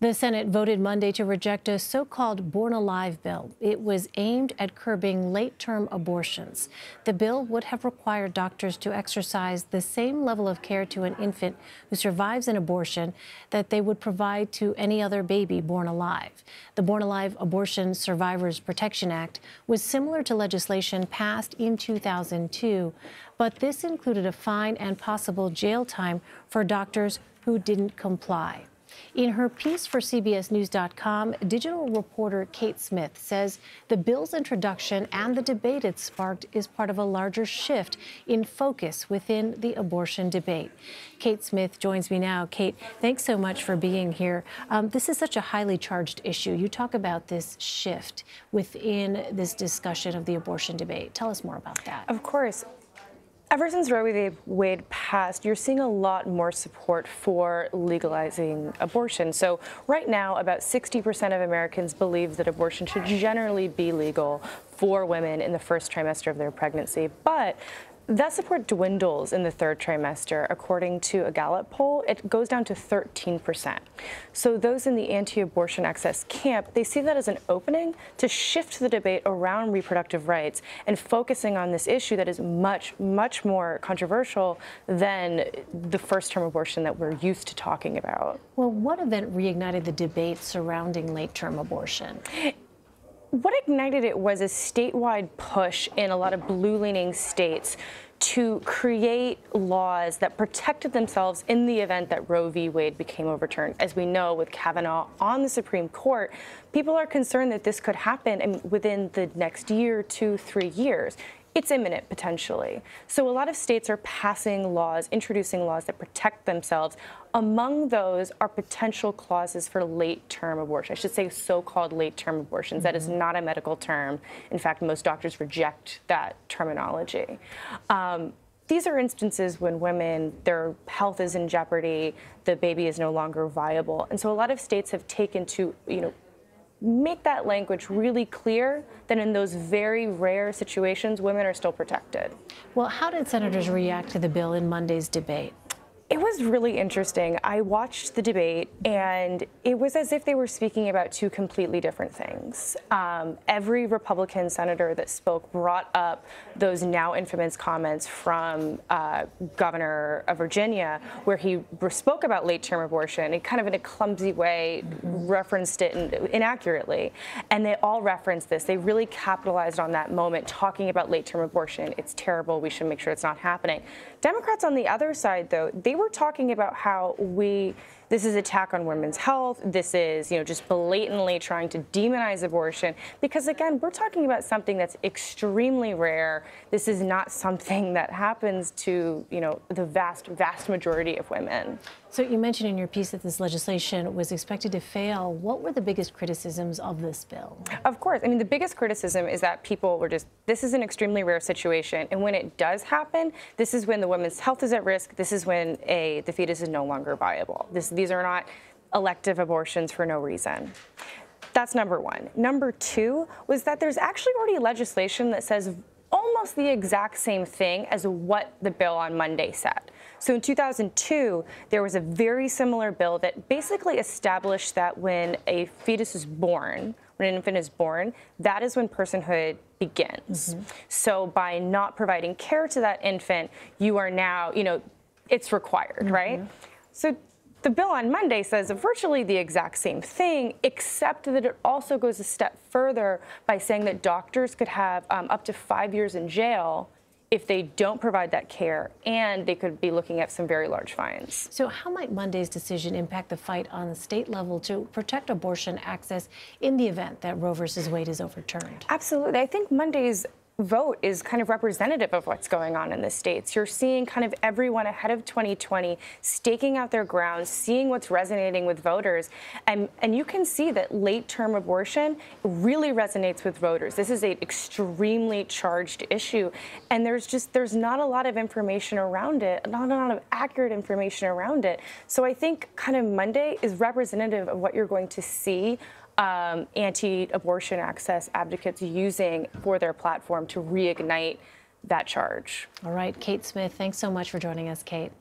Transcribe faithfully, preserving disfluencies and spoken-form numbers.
The Senate voted Monday to reject a so-called Born Alive bill. It was aimed at curbing late-term abortions. The bill would have required doctors to exercise the same level of care to an infant who survives an abortion that they would provide to any other baby born alive. The Born Alive Abortion Survivors Protection Act was similar to legislation passed in two thousand two, but this included a fine and possible jail time for doctors who didn't comply. In her piece for C B S news dot com, digital reporter Kate Smith says the bill's introduction and the debate it sparked is part of a larger shift in focus within the abortion debate. Kate Smith joins me now. Kate, thanks so much for being here. Um, this is such a highly charged issue. You talk about this shift within this discussion of the abortion debate. Tell us more about that. Of course. Ever since Roe v. Wade passed, you're seeing a lot more support for legalizing abortion. So right now, about sixty percent of Americans believe that abortion should generally be legal for women in the first trimester of their pregnancy. But that support dwindles in the third trimester. According to a Gallup poll, it goes down to thirteen percent. So those in the anti-abortion access camp, they see that as an opening to shift the debate around reproductive rights and focusing on this issue that is much, much more controversial than the first-term abortion that we're used to talking about. Well, what event reignited the debate surrounding late-term abortion? What ignited it was a statewide push in a lot of blue-leaning states to create laws that protected themselves in the event that Roe v. Wade became overturned. As we know, with Kavanaugh on the Supreme Court, people are concerned that this could happen within the next year, two, three years. It's imminent, potentially. So a lot of states are passing laws, introducing laws that protect themselves. Among those are potential clauses for late-term abortion. I should say so-called late-term abortions. Mm-hmm. That is not a medical term. In fact, most doctors reject that terminology. Um, These are instances when women, their health is in jeopardy, the baby is no longer viable. And so a lot of states have taken to, you know, make that language really clear that in those very rare situations, women are still protected. Well, how did senators react to the bill in Monday's debate? It was really interesting. I watched the debate, and it was as if they were speaking about two completely different things. Um, every Republican senator that spoke brought up those now infamous comments from uh, Governor of Virginia, where he spoke about late-term abortion and kind of in a clumsy way referenced it inaccurately. And they all referenced this. They really capitalized on that moment, talking about late-term abortion. It's terrible. We should make sure it's not happening. Democrats on the other side, though, they were talking about how we, this is an attack on women's health, this is, you know, just blatantly trying to demonize abortion, because again, we're talking about something that's extremely rare. This is not something that happens to, you know, the vast, vast majority of women. So you mentioned in your piece that this legislation was expected to fail. What were the biggest criticisms of this bill? Of course. I mean, the biggest criticism is that people were just, this is an extremely rare situation, and when it does happen, this is when the woman's health is at risk, this is when a, the fetus is no longer viable. This, these are not elective abortions for no reason. That's number one. Number two was that there's actually already legislation that says almost the exact same thing as what the bill on Monday said. So in two thousand two, there was a very similar bill that basically established that when a fetus is born, when an infant is born, that is when personhood begins. Mm-hmm. So by not providing care to that infant, you are now, you know, it's required, mm-hmm. right? So the bill on Monday says virtually the exact same thing, except that it also goes a step further by saying that doctors could have um, up to five years in jail if they don't provide that care, and they could be looking at some very large fines. So how might Monday's decision impact the fight on the state level to protect abortion access in the event that Roe versus Wade is overturned? Absolutely. I think Monday's vote is kind of representative of what's going on in the states. You're seeing kind of everyone ahead of twenty twenty staking out their ground, seeing what's resonating with voters. And, and you can see that late-term abortion really resonates with voters. This is an extremely charged issue, and there's just, there's not a lot of information around it, not a lot of accurate information around it. So I think kind of Monday is representative of what you're going to see Um, anti-abortion access advocates using for their platform to reignite that charge. All right, Kate Smith, thanks so much for joining us, Kate.